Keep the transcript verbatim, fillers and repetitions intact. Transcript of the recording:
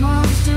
Monster.